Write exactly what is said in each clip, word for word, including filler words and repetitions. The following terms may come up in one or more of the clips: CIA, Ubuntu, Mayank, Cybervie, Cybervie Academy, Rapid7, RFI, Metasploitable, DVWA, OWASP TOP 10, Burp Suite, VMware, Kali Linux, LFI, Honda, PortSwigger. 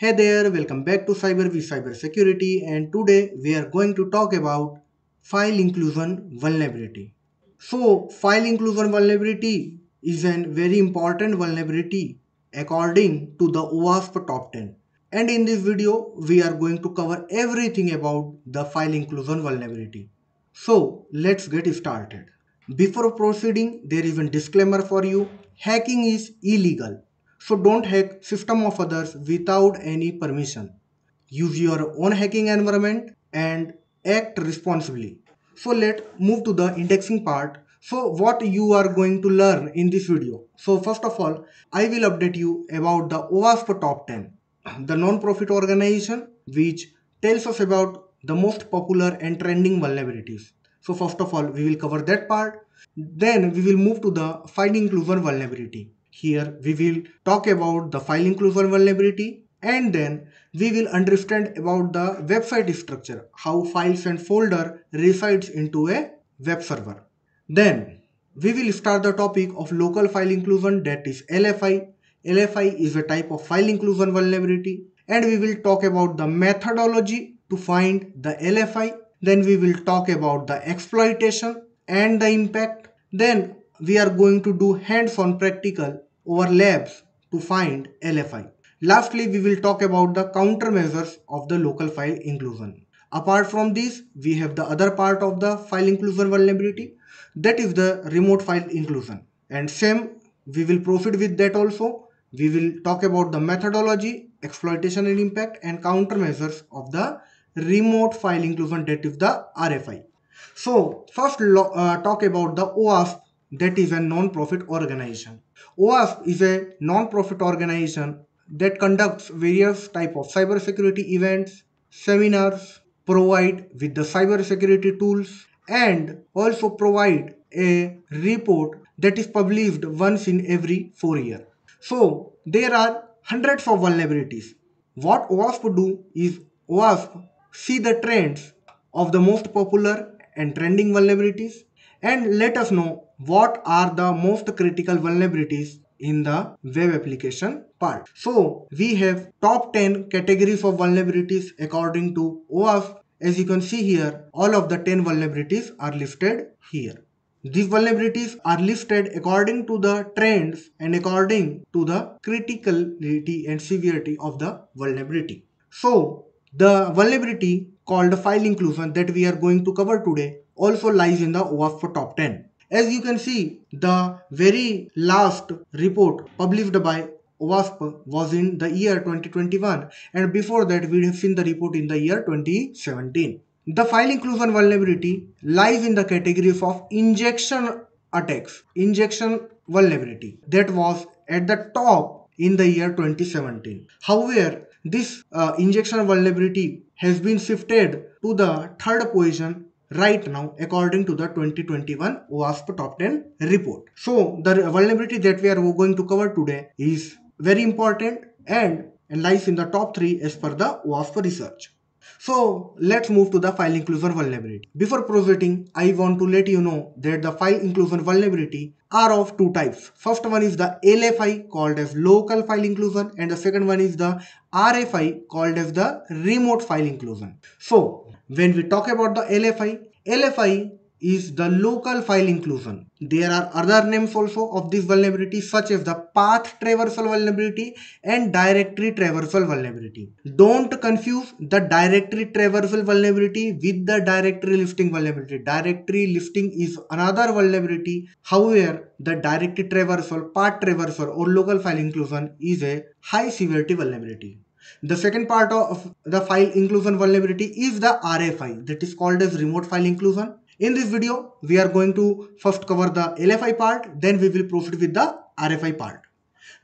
Hey there, welcome back to Cybervie Cyber Security, and today we are going to talk about file inclusion vulnerability. So file inclusion vulnerability is a very important vulnerability according to the OWASP top ten. And in this video we are going to cover everything about the file inclusion vulnerability. So let's get started. Before proceeding, there is a disclaimer for you. Hacking is illegal. So don't hack system of others without any permission. Use your own hacking environment and act responsibly. So let's move to the indexing part. So what you are going to learn in this video. So first of all, I will update you about the OWASP top ten, the non-profit organization which tells us about the most popular and trending vulnerabilities. So first of all, we will cover that part. Then we will move to the file inclusion vulnerability. Here we will talk about the file inclusion vulnerability, and then we will understand about the website structure, how files and folder resides into a web server. Then we will start the topic of local file inclusion, that is L F I. L F I is a type of file inclusion vulnerability, and we will talk about the methodology to find the L F I. Then we will talk about the exploitation and the impact. Then we are going to do hands-on practical over labs to find L F I. Lastly, we will talk about the countermeasures of the local file inclusion. Apart from this, we have the other part of the file inclusion vulnerability, that is the remote file inclusion. And same, we will proceed with that also. We will talk about the methodology, exploitation and impact, and countermeasures of the remote file inclusion, that is the R F I. So first uh, talk about the OWASP, that is a non-profit organization. OWASP is a non-profit organization that conducts various type of cybersecurity events, seminars, provide with the cybersecurity tools, and also provide a report that is published once in every four years. So there are hundreds of vulnerabilities. What OWASP do is OWASP see the trends of the most popular and trending vulnerabilities and let us know what are the most critical vulnerabilities in the web application part. So we have top ten categories of vulnerabilities according to OWASP. As you can see here, all of the ten vulnerabilities are listed here. These vulnerabilities are listed according to the trends and according to the criticality and severity of the vulnerability. So the vulnerability called file inclusion that we are going to cover today also lies in the OWASP top ten. As you can see, the very last report published by OWASP was in the year twenty twenty-one, and before that we have seen the report in the year twenty seventeen. The file inclusion vulnerability lies in the categories of injection attacks, injection vulnerability, that was at the top in the year twenty seventeen. However, this uh, injection vulnerability has been shifted to the third position right now according to the twenty twenty-one OWASP top ten report. So the vulnerability that we are going to cover today is very important and lies in the top three as per the OWASP research. So let's move to the file inclusion vulnerability. Before proceeding, I want to let you know that the file inclusion vulnerability are of two types. First one is the L F I called as local file inclusion, and the second one is the R F I called as the remote file inclusion. So when we talk about the L F I, L F I is the local file inclusion. There are other names also of this vulnerability, such as the path traversal vulnerability and directory traversal vulnerability. Don't confuse the directory traversal vulnerability with the directory lifting vulnerability. Directory lifting is another vulnerability. However, the directory traversal, path traversal, or local file inclusion is a high severity vulnerability. The second part of the file inclusion vulnerability is the R F I, that is called as remote file inclusion. In this video, we are going to first cover the L F I part, then we will proceed with the R F I part.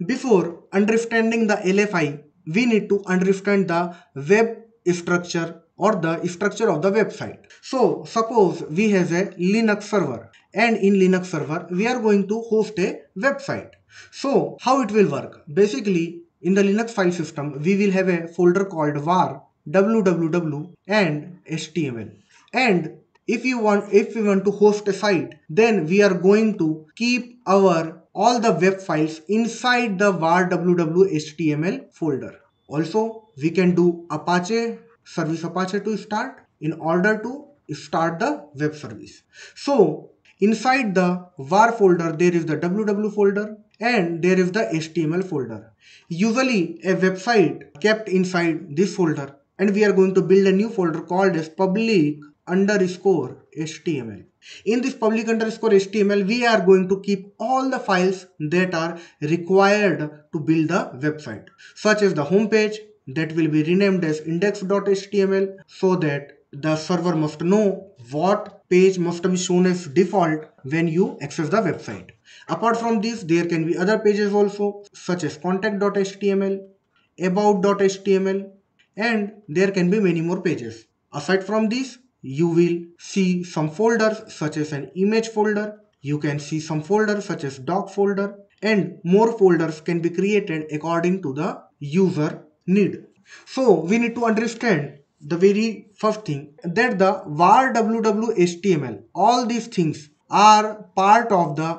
Before understanding the L F I, we need to understand the web structure or the structure of the website. So suppose we have a Linux server, and in Linux server, we are going to host a website. So how it will work? Basically, in the Linux file system, we will have a folder called var, www, and H T M L. And If you want, if we want to host a site, then we are going to keep our all the web files inside the var www H T M L folder. Also, we can do Apache, service Apache to start in order to start the web service. So inside the var folder, there is the W W folder and there is the H T M L folder. Usually a website kept inside this folder, and we are going to build a new folder called as public underscore H T M L. In this public underscore H T M L, we are going to keep all the files that are required to build the website, such as the home page that will be renamed as index dot H T M L, so that the server must know what page must be shown as default when you access the website. Apart from this, there can be other pages also, such as contact dot H T M L, about dot H T M L, and there can be many more pages. Aside from this, you will see some folders such as an image folder. You can see some folders such as doc folder, and more folders can be created according to the user need. So we need to understand the very first thing, that the var W W H T M L, all these things are part of the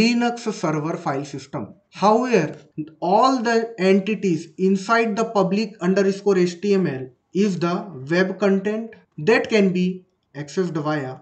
Linux server file system. However, all the entities inside the public underscore H T M L is the web content that can be accessed via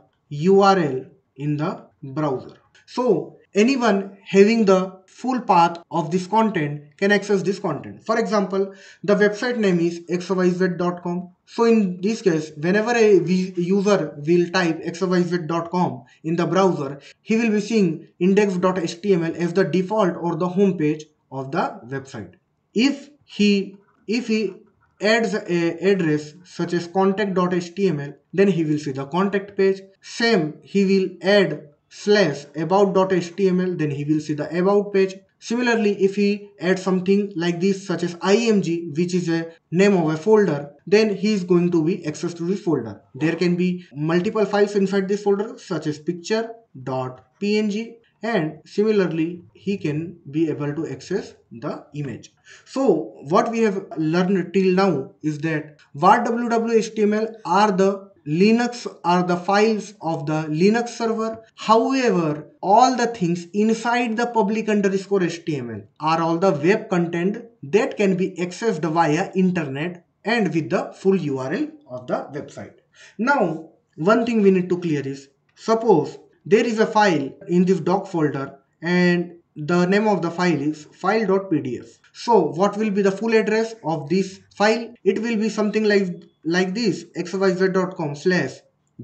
U R L in the browser. So anyone having the full path of this content can access this content. For example, the website name is x y z dot com. So in this case, whenever a user will type x y z dot com in the browser, he will be seeing index dot H T M L as the default or the home page of the website. If he if he adds an address such as contact dot H T M L, then he will see the contact page. Same, he will add slash about dot H T M L, then he will see the about page. Similarly, if he adds something like this, such as I M G, which is a name of a folder, then he is going to be access to this folder. There can be multiple files inside this folder, such as picture dot P N G, and similarly he can be able to access the image. So what we have learned till now is that var W W H T M L are the Linux are the files of the Linux server. However, all the things inside the public underscore H T M L are all the web content that can be accessed via internet and with the full U R L of the website. Now, one thing we need to clear is, suppose there is a file in this doc folder and the name of the file is file dot P D F. So what will be the full address of this file? It will be something like like this, x y z dot com slash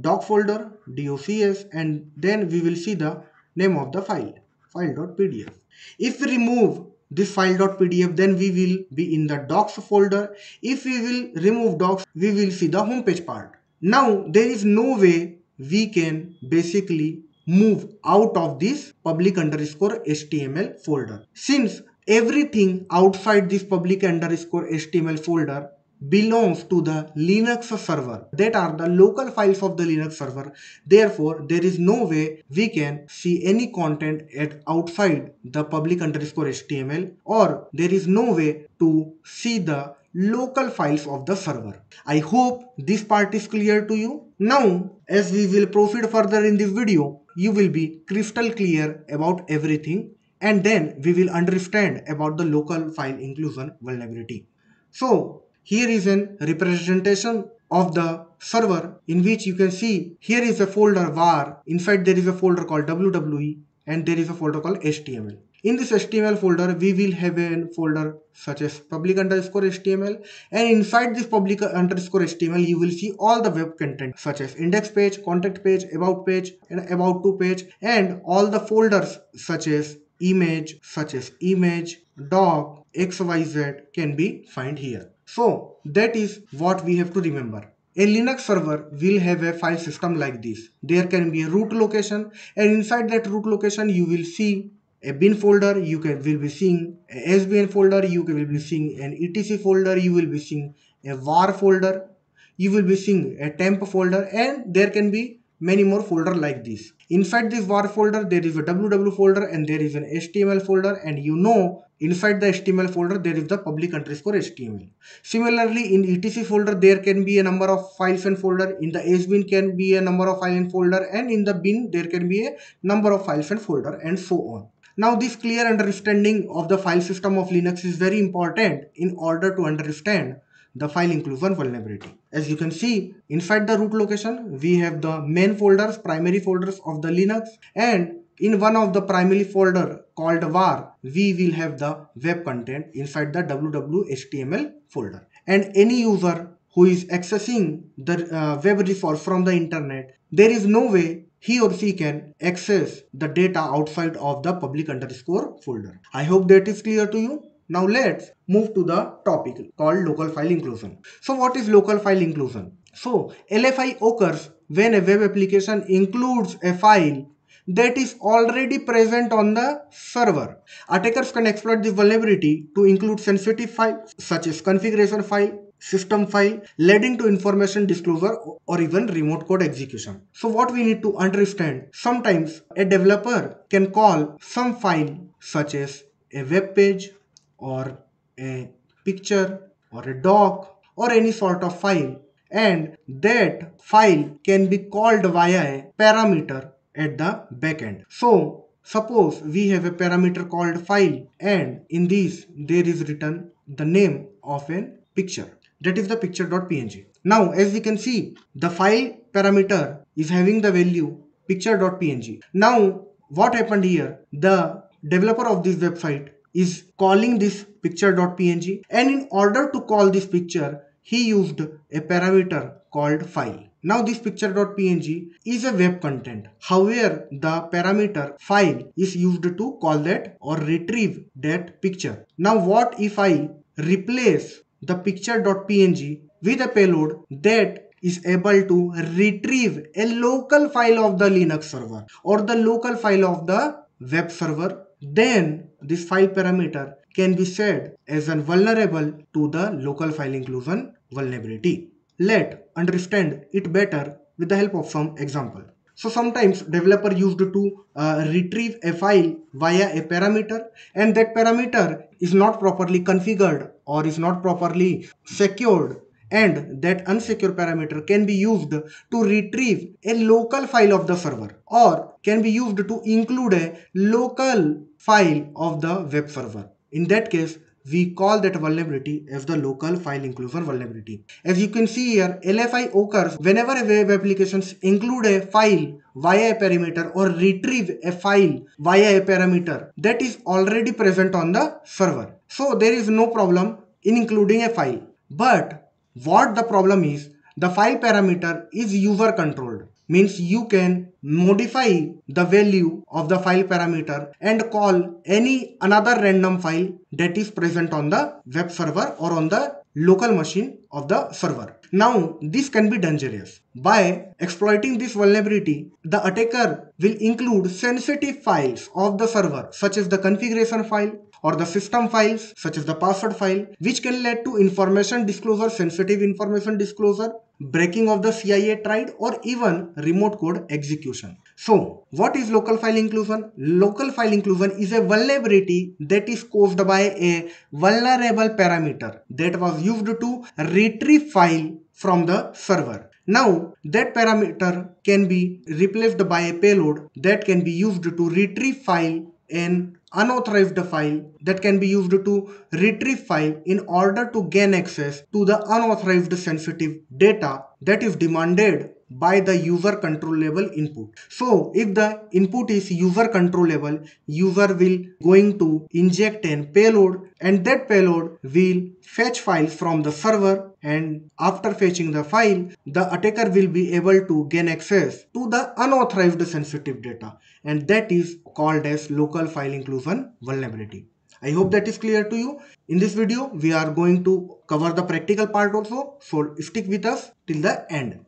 doc folder, docs, and then we will see the name of the file, file dot P D F. If we remove this file dot P D F, then we will be in the docs folder. If we will remove docs, we will see the home page part. Now there is no way we can basically move out of this public underscore H T M L folder, since everything outside this public underscore H T M L folder belongs to the Linux server, that are the local files of the Linux server. Therefore, there is no way we can see any content at outside the public underscore H T M L, or there is no way to see the local files of the server. I hope this part is clear to you. Now, as we will proceed further in this video, you will be crystal clear about everything, and then we will understand about the local file inclusion vulnerability. So here is a representation of the server, in which you can see here is a folder var, inside there is a folder called W W E, and there is a folder called H T M L. In this H T M L folder, we will have a folder such as public underscore H T M L, and inside this public underscore H T M L, you will see all the web content such as index page, contact page, about page, and about to page, and all the folders such as image, such as image, doc, X Y Z can be found here. So that is what we have to remember. A Linux server will have a file system like this. There can be a root location, and inside that root location you will see a bin folder, you can, will be seeing a S B N folder, you will be seeing an E T C folder, you will be seeing a var folder, you will be seeing a temp folder, and there can be many more folder like this. Inside this var folder, there is a W W folder, and there is an H T M L folder, and you know inside the H T M L folder there is the public underscore H T M L. Similarly, in E T C folder there can be a number of files and folder, in the S B N can be a number of file and folder, and in the bin there can be a number of files and folder, and so on. Now this clear understanding of the file system of Linux is very important in order to understand the file inclusion vulnerability. As you can see, inside the root location, we have the main folders, primary folders of the Linux, and in one of the primary folder called var, we will have the web content inside the www H T M L folder. And any user who is accessing the uh, web resource from the internet, there is no way he or she can access the data outside of the public underscore folder. I hope that is clear to you. Now let's move to the topic called local file inclusion. So what is local file inclusion? So L F I occurs when a web application includes a file that is already present on the server. Attackers can exploit this vulnerability to include sensitive files such as configuration file, system file, leading to information disclosure or even remote code execution. So what we need to understand, sometimes a developer can call some file such as a web page or a picture or a doc or any sort of file, and that file can be called via a parameter at the backend. So suppose we have a parameter called file, and in this there is written the name of a picture. That is the picture dot P N G. Now as we can see, the file parameter is having the value picture dot P N G. Now what happened here? The developer of this website is calling this picture dot P N G, and in order to call this picture, he used a parameter called file. Now this picture dot P N G is a web content. However, the parameter file is used to call that or retrieve that picture. Now what if I replace the picture dot P N G with a payload that is able to retrieve a local file of the Linux server or the local file of the web server? Then this file parameter can be said as an vulnerable to the local file inclusion vulnerability. Let's understand it better with the help of some example. So sometimes developer used to uh, retrieve a file via a parameter, and that parameter is not properly configured or is not properly secured, and that unsecured parameter can be used to retrieve a local file of the server or can be used to include a local file of the web server. In that case, we call that vulnerability as the local file inclusion vulnerability. As you can see here, L F I occurs whenever a web applications include a file via a parameter or retrieve a file via a parameter that is already present on the server. So there is no problem in including a file. But what the problem is, the file parameter is user controlled. Means you can modify the value of the file parameter and call any another random file that is present on the web server or on the local machine of the server. Now this can be dangerous. By exploiting this vulnerability, the attacker will include sensitive files of the server such as the configuration file or the system files such as the password file, which can lead to information disclosure, sensitive information disclosure, breaking of the C I A triad, or even remote code execution. So what is local file inclusion? Local file inclusion is a vulnerability that is caused by a vulnerable parameter that was used to retrieve file from the server. Now that parameter can be replaced by a payload that can be used to retrieve file and unauthorized file that can be used to retrieve file in order to gain access to the unauthorized sensitive data that is demanded by the user controllable input. So if the input is user controllable, user will going to inject a payload, and that payload will fetch file from the server, and after fetching the file, the attacker will be able to gain access to the unauthorized sensitive data, and that is called as local file inclusion vulnerability. I hope that is clear to you. In this video, we are going to cover the practical part also, so stick with us till the end.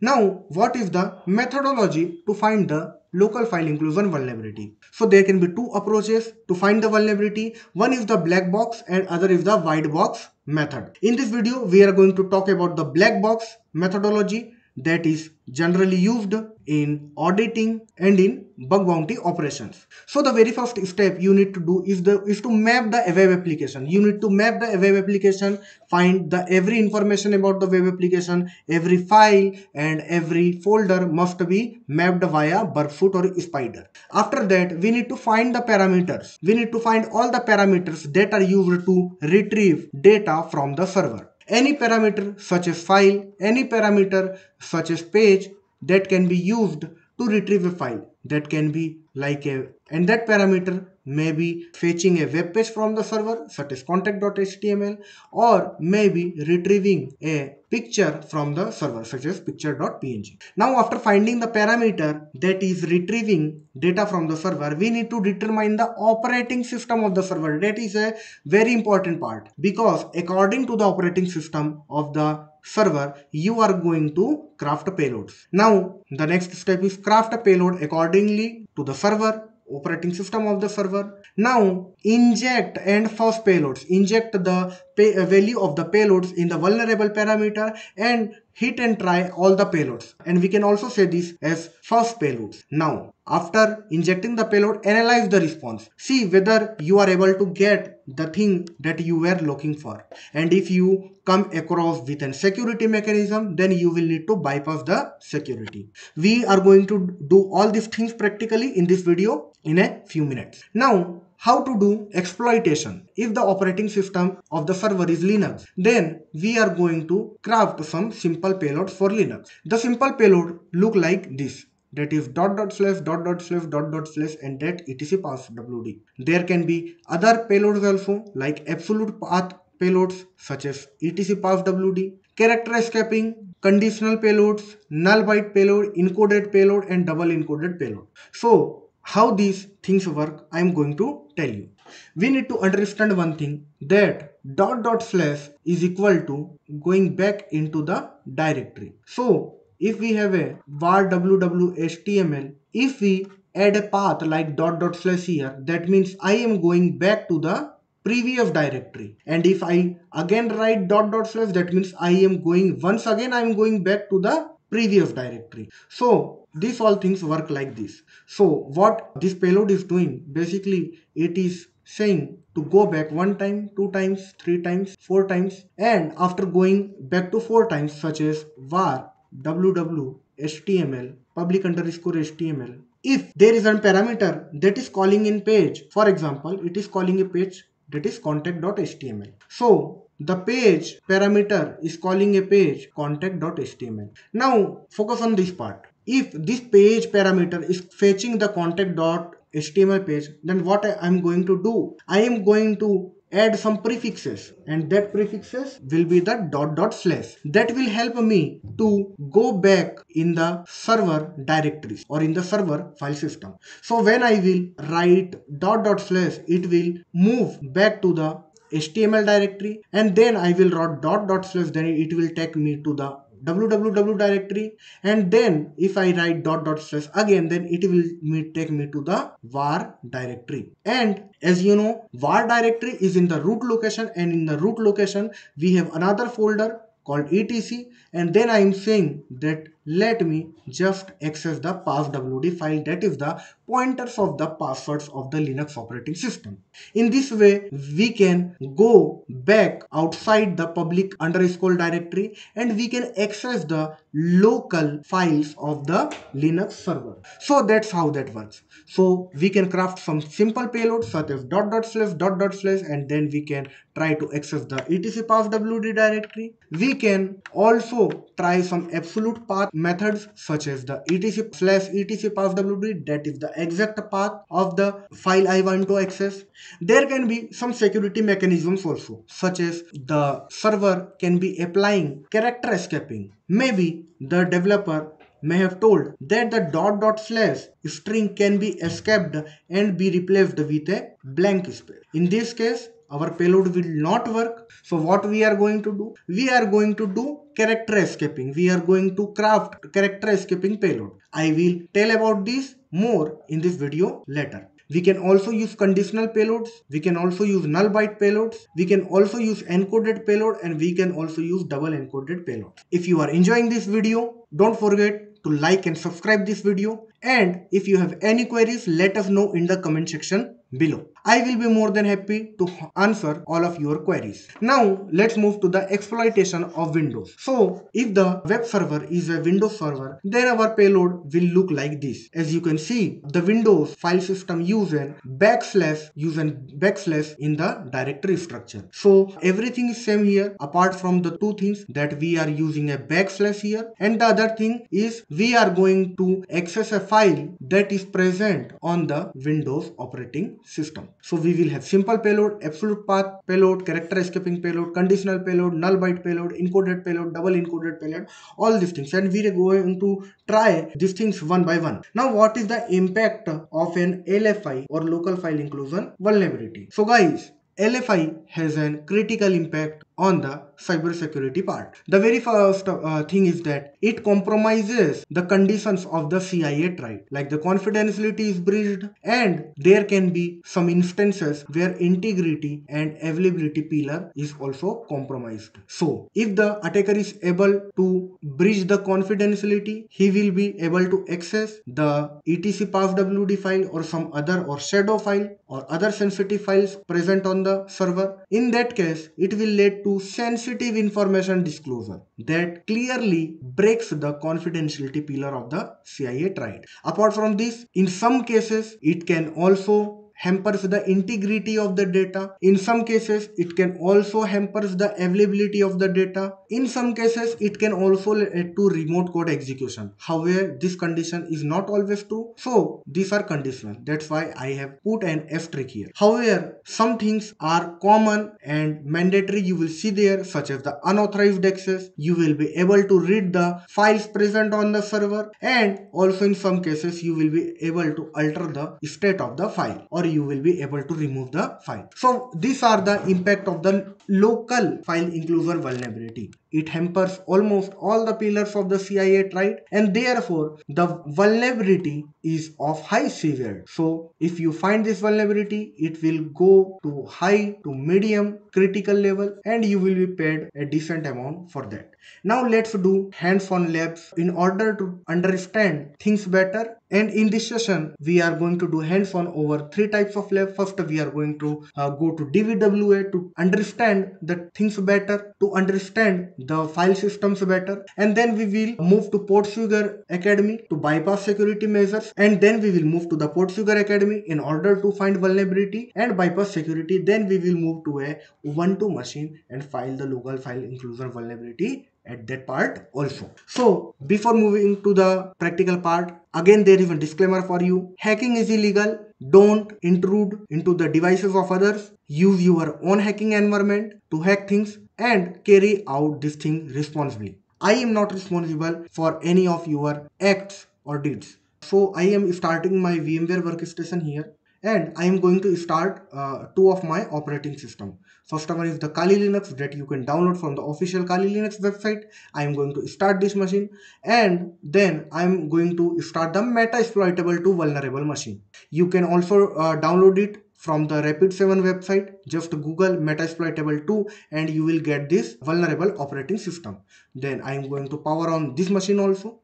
Now, what is the methodology to find the local file inclusion vulnerability? So there can be two approaches to find the vulnerability. One is the black box and other is the white box method. In this video, we are going to talk about the black box methodology that is generally used in auditing, and in bug bounty operations. So the very first step you need to do is the is to map the web application. You need to map the web application, find the every information about the web application, every file and every folder must be mapped via Burp Suite or Spider. After that, we need to find the parameters. We need to find all the parameters that are used to retrieve data from the server. Any parameter such as file, any parameter such as page that can be used to retrieve a file, that can be like a, and that parameter may be fetching a web page from the server such as contact dot H T M L, or maybe retrieving a picture from the server such as picture dot P N G. Now after finding the parameter that is retrieving data from the server, we need to determine the operating system of the server. That is a very important part, because according to the operating system of the server, you are going to craft payloads. Now the next step is craft a payload accordingly to the server, operating system of the server. Now inject and force payloads. Inject the pay value of the payloads in the vulnerable parameter and hit and try all the payloads, and we can also say this as force payloads. Now after injecting the payload, analyze the response. See whether you are able to get the thing that you were looking for. And if you come across with a security mechanism, then you will need to bypass the security. We are going to do all these things practically in this video in a few minutes. Now, how to do exploitation. If the operating system of the server is Linux, then we are going to craft some simple payloads for Linux. The simple payload look like this. That is dot dot slash dot dot slash dot dot slash and that etc passwd. There can be other payloads also like absolute path payloads such as etc passwd, character escaping, conditional payloads, null byte payload, encoded payload and double encoded payload. So how these things work, I am going to tell you. We need to understand one thing, that dot dot slash is equal to going back into the directory. So if we have a var www H T M L, if we add a path like dot dot slash here, that means I am going back to the previous directory. And if I again write dot dot slash, that means I am going once again, I am going back to the previous directory. So these all things work like this. So what this payload is doing, basically it is saying to go back one time, two times, three times, four times, and after going back to four times such as var www H T M L public underscore H T M L, if there is a parameter that is calling in page, for example it is calling a page that is contact dot H T M L, so the page parameter is calling a page contact dot H T M L. Now focus on this part. If this page parameter is fetching the contact dot H T M L page, then what I am going to do, I am going to add some prefixes, and that prefixes will be the dot dot slash. That will help me to go back in the server directories or in the server file system. So when I will write dot dot slash, it will move back to the H T M L directory, and then I will write dot dot slash, then it will take me to the www directory, and then if I write dot dot slash again, then it will me take me to the var directory. And as you know, var directory is in the root location, and in the root location we have another folder called etc, and then I am saying that let me just access the passwd file, that is the pointers of the passwords of the Linux operating system. In this way, we can go back outside the public underscore directory and we can access the local files of the Linux server. So that's how that works. So we can craft some simple payloads such as dot dot slash dot dot slash, and then we can try to access the etc passwd directory. We can also try some absolute path methods such as the etc slash etc passwd, that is the exact path of the file I want to access. There can be some security mechanisms also, such as the server can be applying character escaping. Maybe the developer may have told that the dot dot slash string can be escaped and be replaced with a blank space. In this case, our payload will not work. So what we are going to do, we are going to do character escaping. We are going to craft character escaping payload. I will tell about this more in this video later. We can also use conditional payloads. We can also use null byte payloads. We can also use encoded payload, and we can also use double encoded payload. If you are enjoying this video, don't forget to like and subscribe this video, and if you have any queries, let us know in the comment section below. I will be more than happy to answer all of your queries. Now let's move to the exploitation of Windows. So if the web server is a Windows server, then our payload will look like this. As you can see, the Windows file system uses backslash using backslash in the directory structure. So everything is same here, apart from the two things that we are using a backslash here, and the other thing is we are going to access a file that is present on the Windows operating system. So we will have simple payload, absolute path payload, character escaping payload, conditional payload, null byte payload, encoded payload, double encoded payload, all these things, and we are going to try these things one by one. Now what is the impact of an L F I or local file inclusion vulnerability? So guys, L F I has a critical impact on the cybersecurity part. The very first uh, thing is that it compromises the conditions of the C I A trial, like the confidentiality is breached, and there can be some instances where integrity and availability pillar is also compromised. So if the attacker is able to breach the confidentiality, he will be able to access the etc passwd file or some other or shadow file or other sensitive files present on the server. In that case, it will lead to sensitive information disclosure that clearly breaks the confidentiality pillar of the C I A triad. Apart from this, in some cases, it can also hampers the integrity of the data. In some cases, it can also hampers the availability of the data. In some cases, it can also lead to remote code execution. However, this condition is not always true. So these are conditional. That's why I have put an asterisk here. However, some things are common and mandatory. You will see there, such as the unauthorized access. You will be able to read the files present on the server, and also in some cases, you will be able to alter the state of the file, or you will be able to remove the file. So these are the impact of the local file inclusion vulnerability. It hampers almost all the pillars of the C I A triad, and therefore the vulnerability is of high severity. So if you find this vulnerability, it will go to high to medium critical level, and you will be paid a decent amount for that. Now let's do hands-on labs in order to understand things better. And in this session, we are going to do hands-on over three types of labs. First, we are going to uh, go to D V W A to understand the things better, to understand the file systems better, and then we will move to PortSwigger Academy to bypass security measures, and then we will move to the PortSwigger Academy in order to find vulnerability and bypass security. Then we will move to a Ubuntu machine and file the local file inclusion vulnerability at that part also. So before moving to the practical part, again there is a disclaimer for you. Hacking is illegal. Don't intrude into the devices of others. Use your own hacking environment to hack things and carry out this thing responsibly. I am not responsible for any of your acts or deeds. So I am starting my VMware workstation here, and I am going to start uh, two of my operating system. First one is the Kali Linux that you can download from the official Kali Linux website. I am going to start this machine, and then I am going to start the Metasploitable to vulnerable machine. You can also uh, download it from the Rapid seven website. Just Google Metasploitable two and you will get this vulnerable operating system. Then I am going to power on this machine also.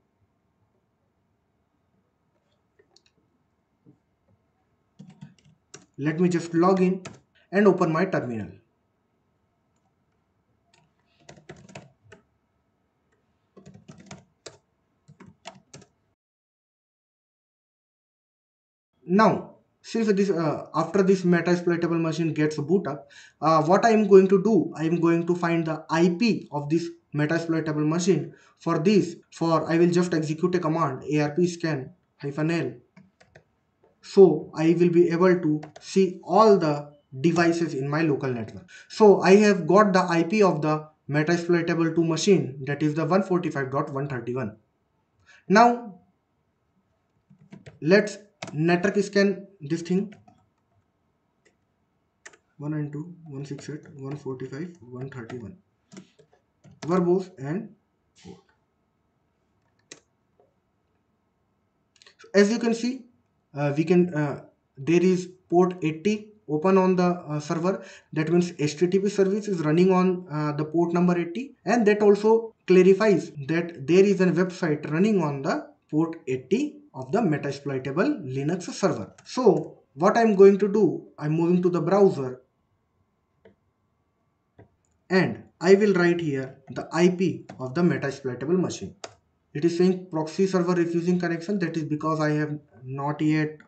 Let me just log in and open my terminal. Now, since this uh, after this Metasploitable machine gets boot up, uh, what I am going to do, I am going to find the I P of this Metasploitable machine. For this, for I will just execute a command arp scan hyphen l. So I will be able to see all the devices in my local network. So I have got the I P of the Metasploitable two machine, that is the one forty-five dot one thirty-one. Now let's network scan this thing. one ninety-two dot one sixty-eight dot one forty-five dot one thirty-one verbose and port. As you can see, Uh, we can uh, there is port eighty open on the uh, server. That means H T T P service is running on uh, the port number eighty, and that also clarifies that there is a website running on the port eighty of the Metasploitable Linux server. So what I'm going to do, I'm moving to the browser and I will write here the I P of the Metasploitable machine. It is saying proxy server refusing connection. That is because I have not yet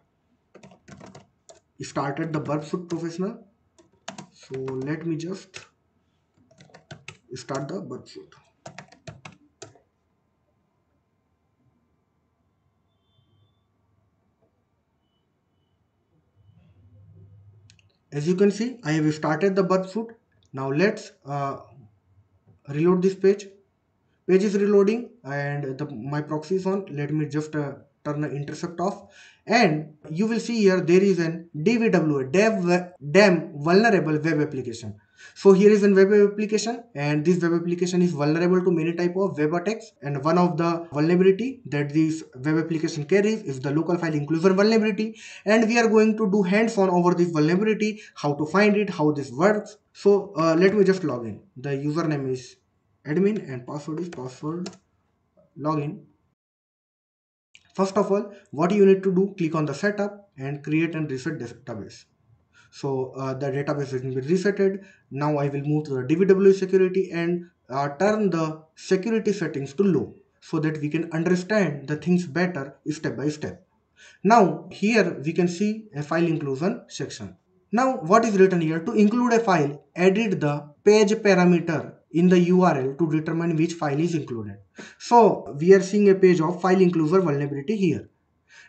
started the Burp Suite professional. So let me just start the Burp Suite. As you can see, I have started the Burp Suite. Now let's uh, reload this page. Page is reloading and the, my proxy is on. Let me just uh, turn the intercept off, and you will see here there is an D V W A, dev, DEM vulnerable web application. So here is a web application, and this web application is vulnerable to many type of web attacks, and one of the vulnerability that this web application carries is the local file inclusion vulnerability, and we are going to do hands-on over this vulnerability, how to find it, how this works. So uh, let me just log in. The username is admin and password is password login. First of all, what you need to do, click on the setup and create and reset database. So uh, the database will be resetted. Now I will move to the D V W A security and uh, turn the security settings to low so that we can understand the things better step by step. Now here we can see a file inclusion section. Now what is written here, to include a file, edit the page parameter in the U R L to determine which file is included. So we are seeing a page of file inclusion vulnerability here.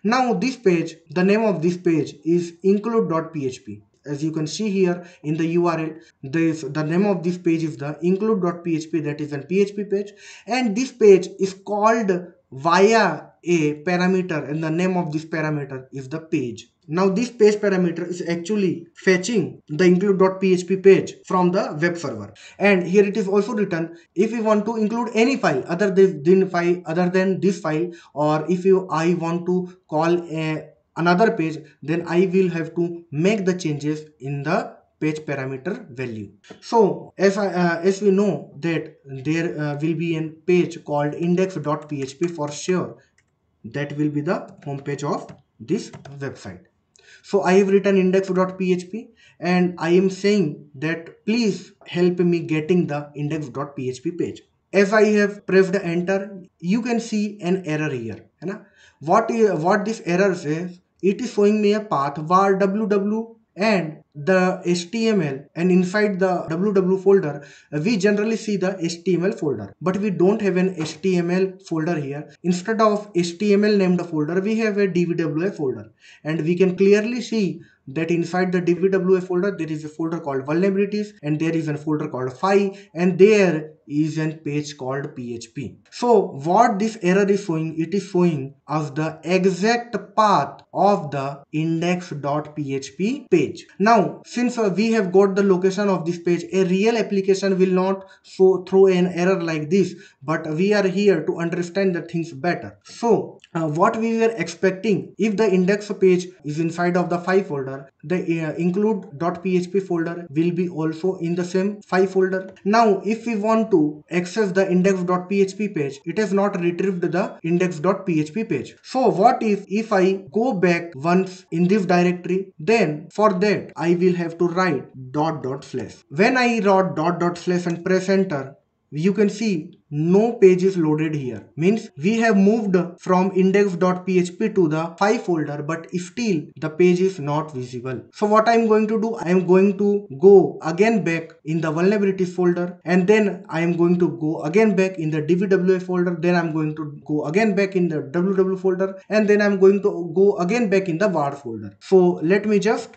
Now this page, the name of this page is include dot P H P. As you can see here in the U R L, this, the name of this page is the include dot P H P, that is a P H P page, and this page is called via a parameter, and the name of this parameter is the page. Now this page parameter is actually fetching the include dot P H P page from the web server, and here it is also written, if you want to include any file other than file other than this file, or if you I want to call a another page, then I will have to make the changes in the page parameter value. So as I, uh, as we know that there uh, will be a page called index dot P H P for sure. That will be the home page of this website. So I have written index dot P H P, and I am saying that please help me getting the index dot P H P page. As I have pressed enter, you can see an error here. What, is, what this error says, it is showing me a path var www and the H T M L, and inside the www folder we generally see the H T M L folder, but we don't have an H T M L folder here. Instead of H T M L named folder, we have a D V W A folder, and we can clearly see that inside the D V W A folder there is a folder called vulnerabilities, and there is a folder called file, and there is a page called P H P. So what this error is showing, it is showing us the exact path of the index dot P H P page. Now since we have got the location of this page, a real application will not show through an error like this, but we are here to understand the things better. So uh, what we were expecting, if the index page is inside of the file folder, the uh, include dot P H P folder will be also in the same file folder. Now if we want to access the index dot P H P page, it has not retrieved the index dot P H P page. So what if if I go back once in this directory, then for that I will have to write dot dot slash. When I wrote dot dot slash and press enter, you can see no page is loaded here. Means we have moved from index dot P H P to the file folder, but still the page is not visible. So what I am going to do, I am going to go again back in the vulnerabilities folder, and then I am going to go again back in the D V W A folder, then I am going to go again back in the www folder, and then I am going to go again back in the var folder. So let me just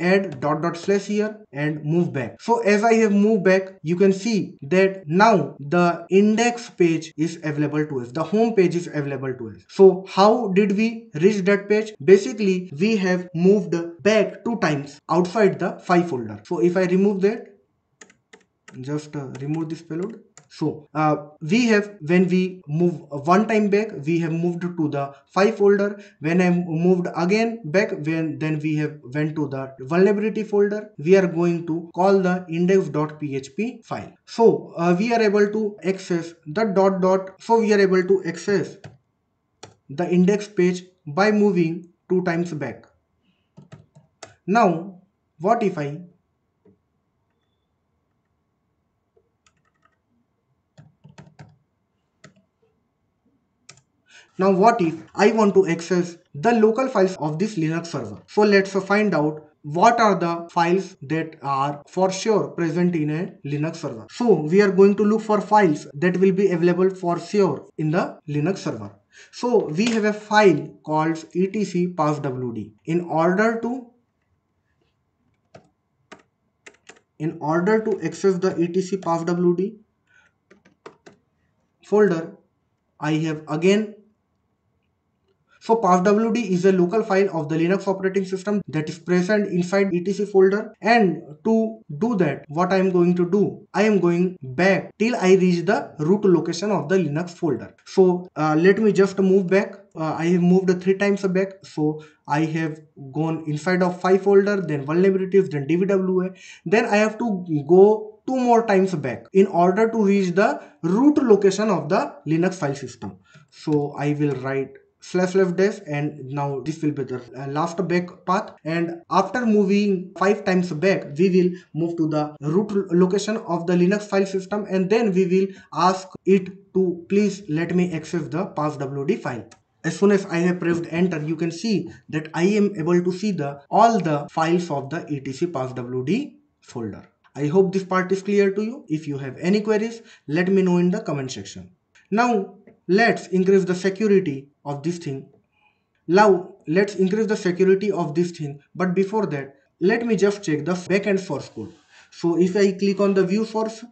add dot dot slash here and move back. So as I have moved back, you can see that now the index page is available to us, the home page is available to us. So how did we reach that page? Basically we have moved back two times outside the file folder. So if I remove that, just uh, remove this payload. So uh, we have, when we move one time back, we have moved to the five folder. When I moved again back, when then we have went to the vulnerability folder. We are going to call the index.php file. So uh, we are able to access the dot dot. So we are able to access the index page by moving two times back. Now what if I Now what if I want to access the local files of this Linux server? So let's find out what are the files that are for sure present in a Linux server. So we are going to look for files that will be available for sure in the Linux server. So we have a file called etc passwd. In order to in order to access the etc passwd folder, I have again. So passwd is a local file of the Linux operating system that is present inside etc folder, and to do that, what I am going to do, I am going back till I reach the root location of the Linux folder. So uh, let me just move back. Uh, I have moved three times back. So I have gone inside of five folder, then vulnerabilities, then D V W A. Then I have to go two more times back in order to reach the root location of the Linux file system. So I will write slash left dash, and now this will be the last back path, and after moving five times back, we will move to the root location of the Linux file system, and then we will ask it to please let me access the passwd file. As soon as I have pressed enter, you can see that I am able to see the all the files of the etc passwd folder. I hope this part is clear to you. If you have any queries, let me know in the comment section. Now let's increase the security of this thing. Now let's increase the security of this thing. But before that, let me just check the backend source code. So if I click on the view source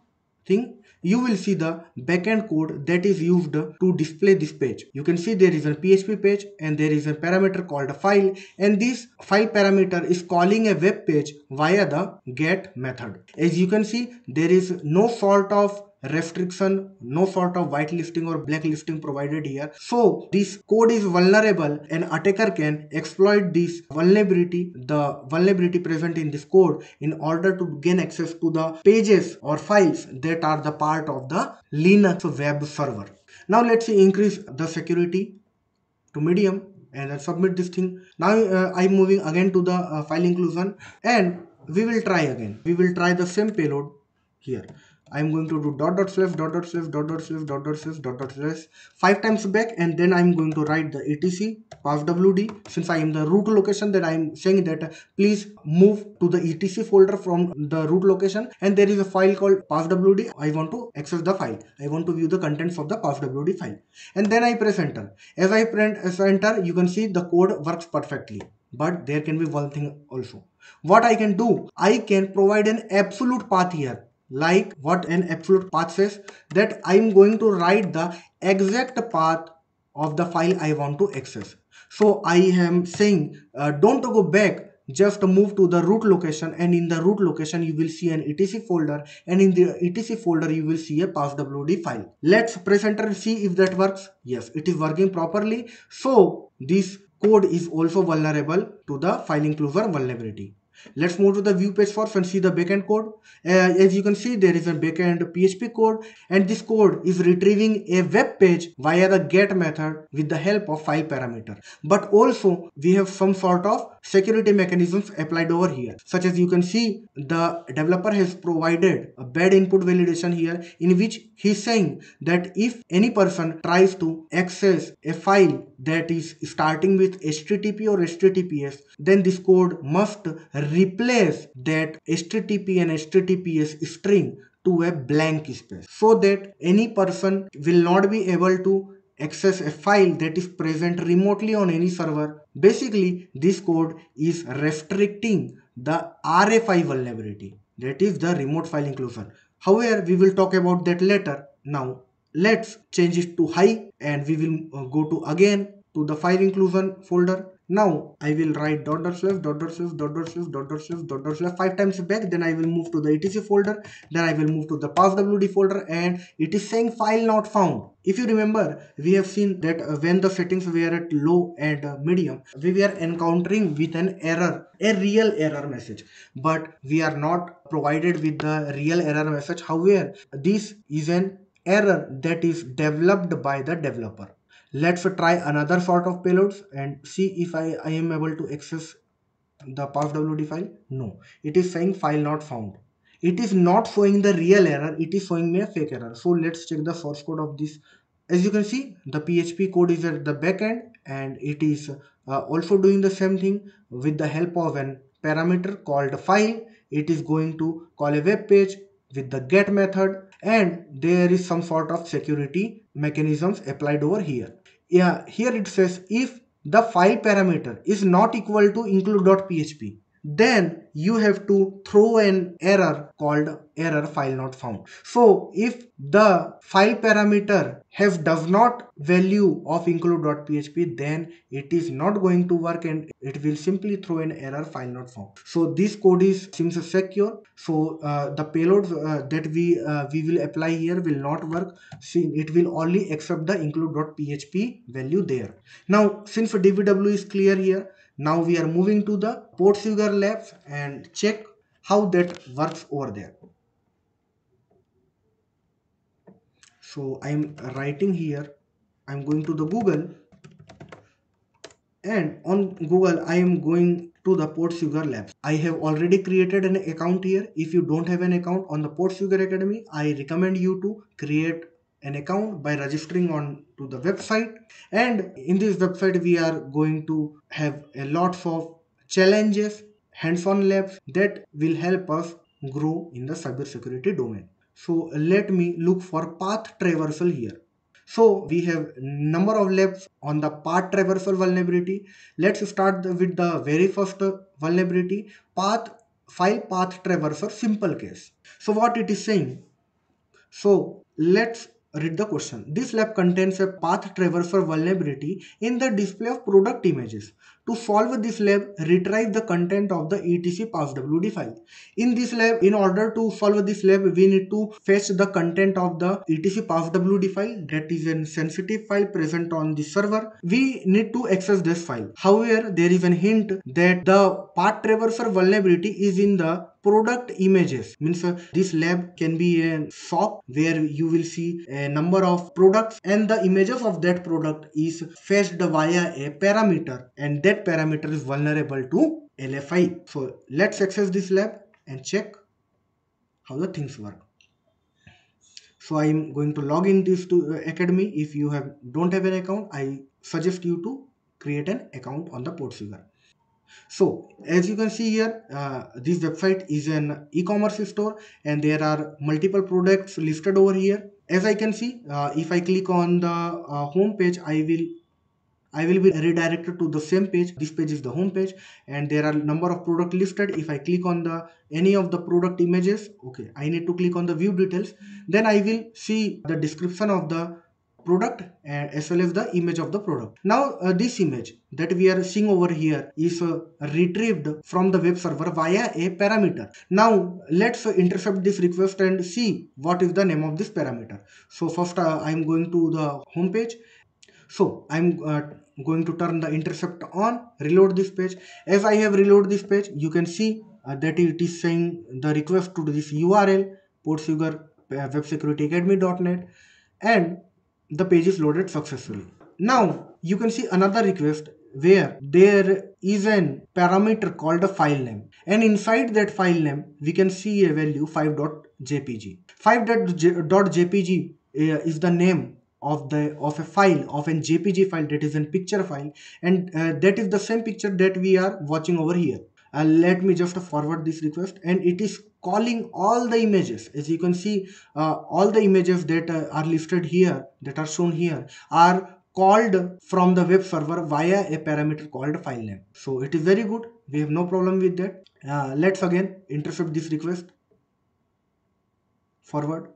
thing, you will see the backend code that is used to display this page. You can see there is a P H P page, and there is a parameter called a file, and this file parameter is calling a web page via the get method. As you can see, there is no sort of restriction, no sort of whitelisting or blacklisting provided here. So this code is vulnerable, and attacker can exploit this vulnerability, the vulnerability present in this code, in order to gain access to the pages or files that are the part of the Linux web server. Now let's increase the security to medium, and I submit this thing. Now uh, I'm moving again to the uh, file inclusion, and we will try again. We will try the same payload here. I'm going to do dot dot slash dot dot slash dot dot slash dot dot slash dot dot slash five times back, and then I'm going to write the etc passwd. Since I am the root location, that I'm saying that uh, please move to the etc folder from the root location, and there is a file called passwd. I want to access the file. I want to view the contents of the passwd file, and then I press enter. As I press enter, you can see the code works perfectly. But there can be one thing also. What I can do, I can provide an absolute path here. Like what an absolute path says, that I'm going to write the exact path of the file I want to access. So I am saying uh, don't go back, just move to the root location, and in the root location you will see an etc folder, and in the etc folder you will see a passwd file. Let's press enter and see if that works. Yes, it is working properly. So this code is also vulnerable to the file inclusion vulnerability. Let's move to the view page source and see the backend code. Uh, as you can see, there is a backend P H P code, and this code is retrieving a web page via the get method with the help of file parameter. But also we have some sort of security mechanisms applied over here, such as you can see the developer has provided a bad input validation here, in which he's saying that if any person tries to access a file that is starting with H T T P or H T T P S, then this code must replace that H T T P and H T T P S string to a blank space, so that any person will not be able to access a file that is present remotely on any server. Basically, this code is restricting the R F I vulnerability, that is the remote file inclusion. However, we will talk about that later. Now let's change it to high, and we will go to again to the file inclusion folder. Now I will write dot dot slash dot dot slash dot dot slash dot dot slash dot dot slash five times back. Then I will move to the etc folder. Then I will move to the passwd folder, and it is saying file not found. If you remember, we have seen that when the settings were at low and medium, we were encountering with an error, a real error message. But we are not provided with the real error message. However, this is an error that is developed by the developer. Let's try another sort of payloads and see if I, I am able to access the passwd file. No, it is saying file not found. It is not showing the real error, it is showing me a fake error. So let's check the source code of this. As you can see, the P H P code is at the back end, and it is uh, also doing the same thing with the help of an parameter called file. It is going to call a web page with the get method, and there is some sort of security mechanisms applied over here. Yeah, here it says if the file parameter is not equal to include.php, then you have to throw an error called error file not found. So if the file parameter has does not value of include.php, then it is not going to work and it will simply throw an error file not found. So this code is seems secure. So uh, the payloads uh, that we uh, we will apply here will not work. See, it will only accept the include.php value there. Now since D V W A is clear here, now we are moving to the PortSwigger labs and check how that works over there. So I'm writing here, I'm going to the Google, and on Google I am going to the PortSwigger labs. I have already created an account here. If you don't have an account on the PortSwigger Academy, I recommend you to create an account by registering on to the website. And in this website we are going to have a lot of challenges, hands-on labs that will help us grow in the cybersecurity domain. So let me look for path traversal here. So we have number of labs on the path traversal vulnerability. Let's start with the very first vulnerability, path file path traversal simple case. So what it is saying? So let's read the question. This lab contains a path traversal vulnerability in the display of product images. To solve this lab, retrieve the content of the etc passwd file. In this lab, in order to solve this lab, we need to fetch the content of the etc passwd file, that is a sensitive file present on the server. We need to access this file. However, there is a hint that the path traversal vulnerability is in the product images. Means uh, this lab can be a shop where you will see a number of products, and the images of that product is fetched via a parameter, and that parameter is vulnerable to L F I. So let's access this lab and check how the things work. So I'm going to log in this to uh, Academy. If you have don't have an account, I suggest you to create an account on the PortSwigger. So as you can see here, uh, this website is an e-commerce store, and there are multiple products listed over here. As I can see, uh, if I click on the uh, home page, I will I will be redirected to the same page. This page is the home page, and there are number of products listed. If I click on the any of the product images, okay, I need to click on the view details. Then I will see the description of the product and as well as the image of the product. Now uh, this image that we are seeing over here is uh, retrieved from the web server via a parameter. Now let's uh, intercept this request and see what is the name of this parameter. So first uh, I'm going to the home page. So I'm uh, going to turn the intercept on, reload this page. As I have reloaded this page, you can see uh, that it is saying the request to this U R L, PortSwigger uh, web security academy dot net, and the page is loaded successfully. Now you can see another request where there is an parameter called a file name, and inside that file name we can see a value five dot J P G. five dot J P G is the name of the of a file, of an J P G file, that is a picture file, and uh, that is the same picture that we are watching over here. Uh, let me just forward this request, and it is calling all the images. As you can see, uh, all the images that uh, are listed here, that are shown here, are called from the web server via a parameter called file name. So it is very good, we have no problem with that. Uh, let's again intercept this request, forward,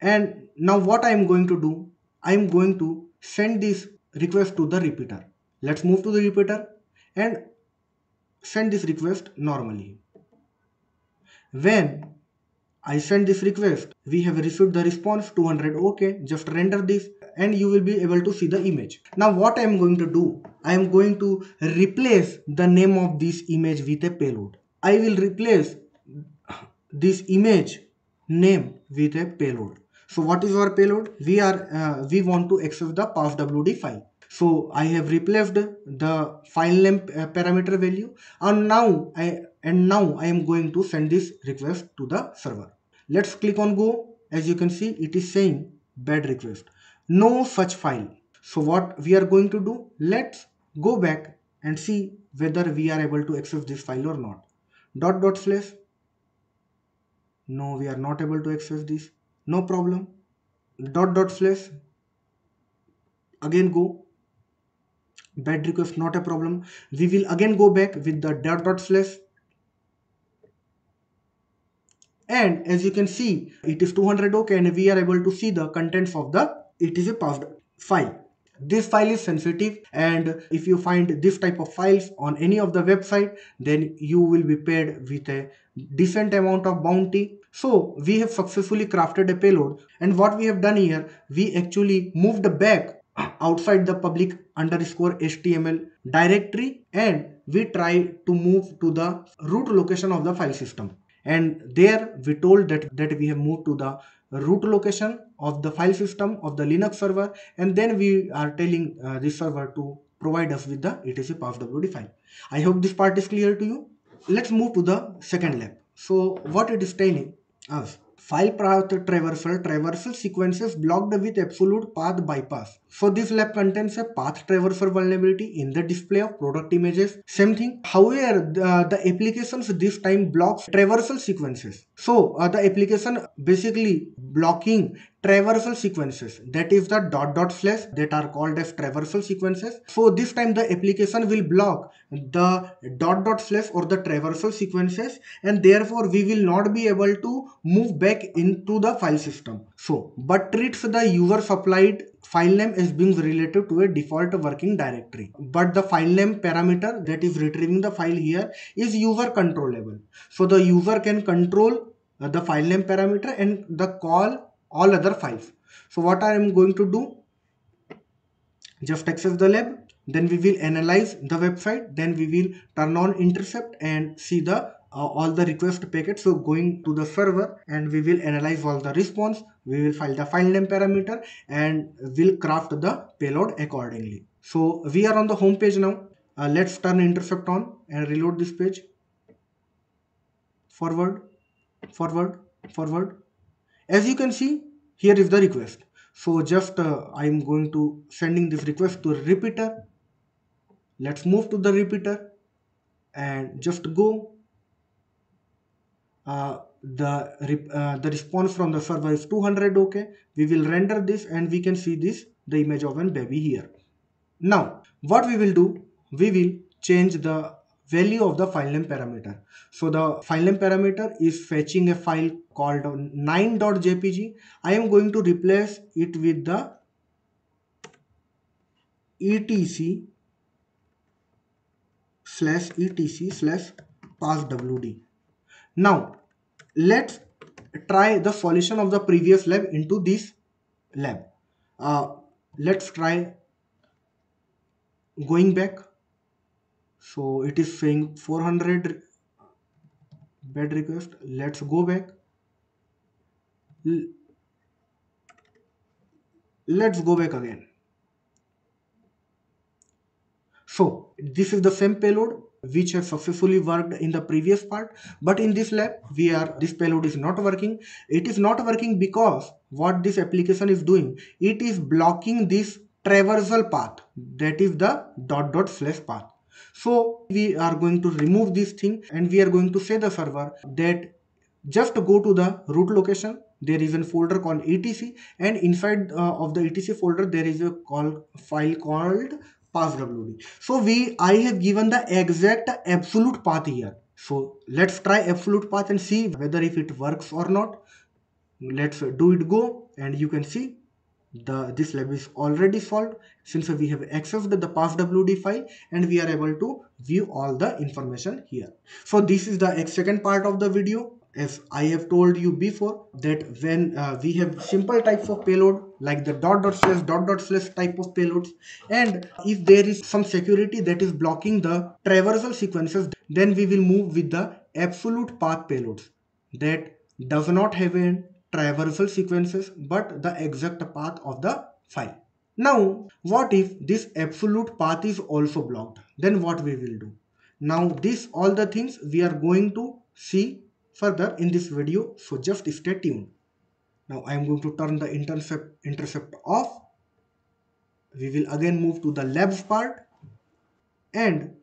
and now what I am going to do, I am going to send this request to the repeater. Let's move to the repeater and send this request normally. When I send this request, we have received the response two hundred OK. Just render this and you will be able to see the image. Now what I am going to do, I am going to replace the name of this image with a payload. I will replace this image name with a payload. So what is our payload? We are uh, we want to access the passwd file. So I have replaced the file name uh, parameter value, and now I and now I am going to send this request to the server. Let's click on go. As you can see, it is saying bad request, no such file. So what we are going to do? Let's go back and see whether we are able to access this file or not. Dot dot slash. No, we are not able to access this. No problem. Dot dot slash. Again go. Bad request, not a problem. We will again go back with the dot dot slash. And as you can see, it is two hundred OK, and we are able to see the contents of the it is a passed file. This file is sensitive, and if you find this type of files on any of the website, then you will be paid with a decent amount of bounty. So we have successfully crafted a payload, and what we have done here, we actually moved back outside the public underscore H T M L directory, and we try to move to the root location of the file system. And there we told that, that we have moved to the root location of the file system of the Linux server, and then we are telling uh, this server to provide us with the etc passwd file. I hope this part is clear to you. Let's move to the second lab. So what it is telling us? File path traversal traversal sequences blocked with absolute path bypass. So this lab contains a path traversal vulnerability in the display of product images. Same thing. However, the, the applications this time blocks traversal sequences. So uh, the application basically blocking traversal sequences, that is the dot dot slash that are called as traversal sequences. So this time the application will block the dot dot slash or the traversal sequences, and therefore we will not be able to move back into the file system. So but treats the user supplied file name is being related to a default working directory, but the file name parameter that is retrieving the file here is user controllable. So the user can control the file name parameter and the call all other files. So what I am going to do, just access the lab, then we will analyze the website, then we will turn on intercept and see the Uh, all the request packets. So going to the server, and we will analyze all the response, we will file the file name parameter, and will craft the payload accordingly. So we are on the home page now. Uh, let's turn intercept on and reload this page. Forward, forward, forward. As you can see, here is the request. So just uh, I am going to sending this request to repeater. Let's move to the repeater and just go. Uh, the, uh, the response from the server is two hundred OK. We will render this, and we can see this the image of a baby here. Now what we will do, we will change the value of the file name parameter. So the file name parameter is fetching a file called nine dot J P G. I am going to replace it with the etc slash etc slash passwd. Now let's try the solution of the previous lab into this lab. Uh, let's try going back. So it is saying four hundred bad request. Let's go back. Let's go back again. So this is the same payload which have successfully worked in the previous part, but in this lab we are this payload is not working. It is not working because what this application is doing, it is blocking this traversal path, that is the dot dot slash path. So we are going to remove this thing, and we are going to say the server that just go to the root location. There is a folder called etc, and inside uh, of the etc folder there is a call file called passwd. So we I have given the exact absolute path here. So let's try absolute path and see whether if it works or not. Let's do it go, and you can see the this lab is already solved, since we have accessed the passwd file and we are able to view all the information here. So this is the second part of the video. As I have told you before, that when uh, we have simple types of payload like the dot dot slash dot dot slash type of payloads, and if there is some security that is blocking the traversal sequences, then we will move with the absolute path payloads that does not have a traversal sequences but the exact path of the file. Now what if this absolute path is also blocked? Then what we will do? Now this all the things we are going to see further in this video, so just stay tuned. Now I am going to turn the intercept intercept off. We will again move to the labs part, and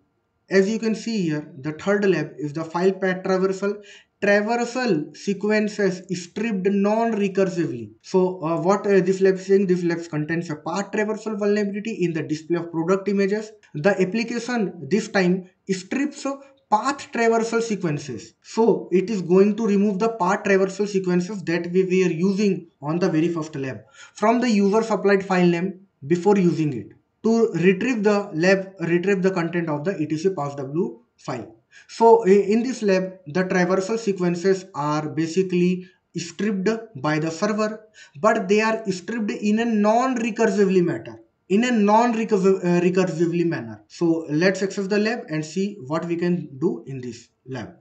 as you can see here, the third lab is the file path traversal. Traversal sequences stripped non-recursively. So uh, what uh, this lab is saying, this lab contains a path traversal vulnerability in the display of product images. The application this time strips path traversal sequences. So it is going to remove the path traversal sequences that we were using on the very first lab from the user supplied file name before using it. To retrieve the lab, retrieve the content of the etc passwd file. So in this lab, the traversal sequences are basically stripped by the server, but they are stripped in a non-recursively manner. In a non-recursively manner. So let's access the lab and see what we can do in this lab.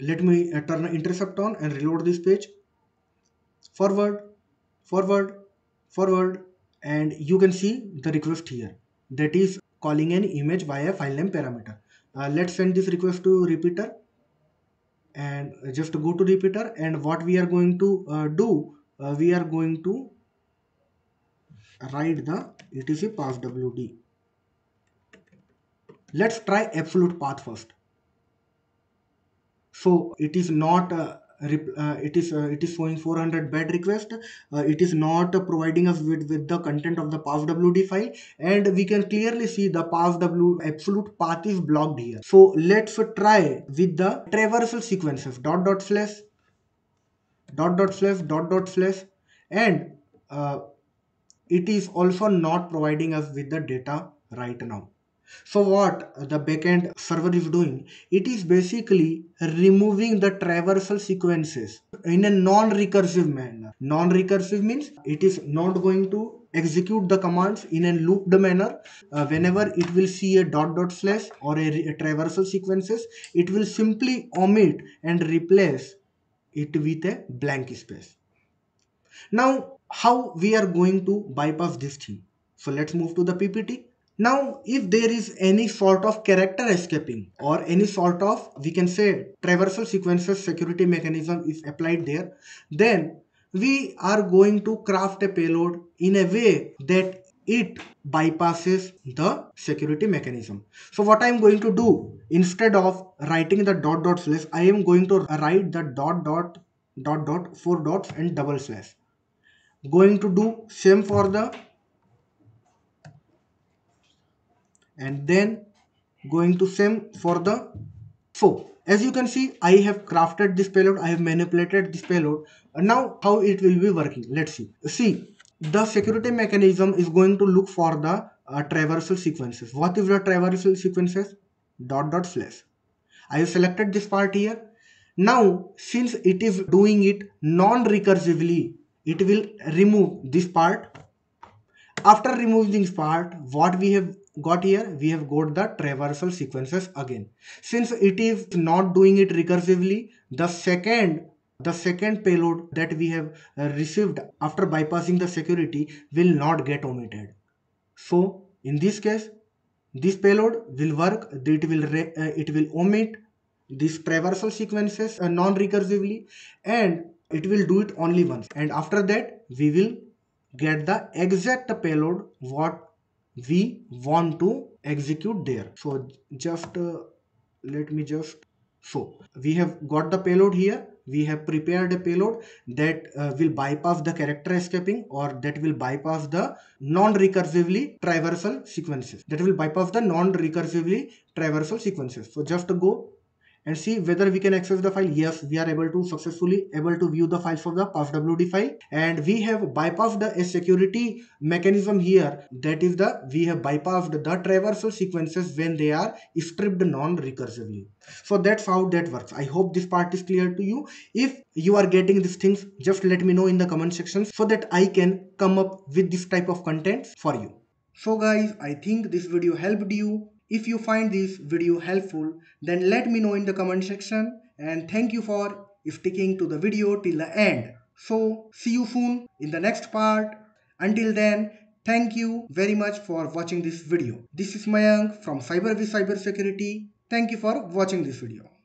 Let me turn the intercept on and reload this page. Forward, forward, forward, and you can see the request here. That is calling an image via filename parameter. Uh, let's send this request to repeater and just go to repeater, and what we are going to uh, do, uh, we are going to write the etc passwd. Let's try absolute path first. So it is not uh, uh, it is uh, it is showing four hundred bad request. Uh, it is not uh, providing us with, with the content of the passwd file, and we can clearly see the passwd absolute path is blocked here. So let's uh, try with the traversal sequences dot dot slash dot dot slash dot dot slash, and uh, it is also not providing us with the data right now. So what the backend server is doing, it is basically removing the traversal sequences in a non-recursive manner. Non-recursive means it is not going to execute the commands in a looped manner. Uh, whenever it will see a dot dot slash or a, a traversal sequences, it will simply omit and replace it with a blank space. Now how we are going to bypass this thing? So let's move to the P P T. Now if there is any sort of character escaping or any sort of, we can say, traversal sequences security mechanism is applied there, then we are going to craft a payload in a way that it bypasses the security mechanism. So what I am going to do, instead of writing the dot dot slash, I am going to write the dot dot dot dot four dots and double slash. Going to do same for the, and then going to same for the. So as you can see, I have crafted this payload, I have manipulated this payload. Now how it will be working, let's see. See, the security mechanism is going to look for the uh, traversal sequences. What is the traversal sequences? Dot dot slash. I have selected this part here. Now since it is doing it non-recursively, it will remove this part. After removing this part, what we have got here, we have got the traversal sequences again. Since it is not doing it recursively, the second, the second payload that we have received after bypassing the security will not get omitted. So in this case, this payload will work. It will re, uh, it will omit these traversal sequences uh, non-recursively, and it will do it only once, and after that we will get the exact payload what we want to execute there. So just uh, let me just, so we have got the payload here. We have prepared a payload that uh, will bypass the character escaping, or that will bypass the non-recursively traversal sequences. That will bypass the non-recursively traversal sequences. So just go and see whether we can access the file. Yes, we are able to successfully able to view the files of the PuffWD file, and we have bypassed a security mechanism here, that is the we have bypassed the traversal sequences when they are stripped non-recursively. So that's how that works. I hope this part is clear to you. If you are getting these things, just let me know in the comment section so that I can come up with this type of contents for you. So guys, I think this video helped you. If you find this video helpful, then let me know in the comment section, and thank you for sticking to the video till the end. So see you soon in the next part. Until then, thank you very much for watching this video. This is Mayank from Cybervie Cybersecurity. Thank you for watching this video.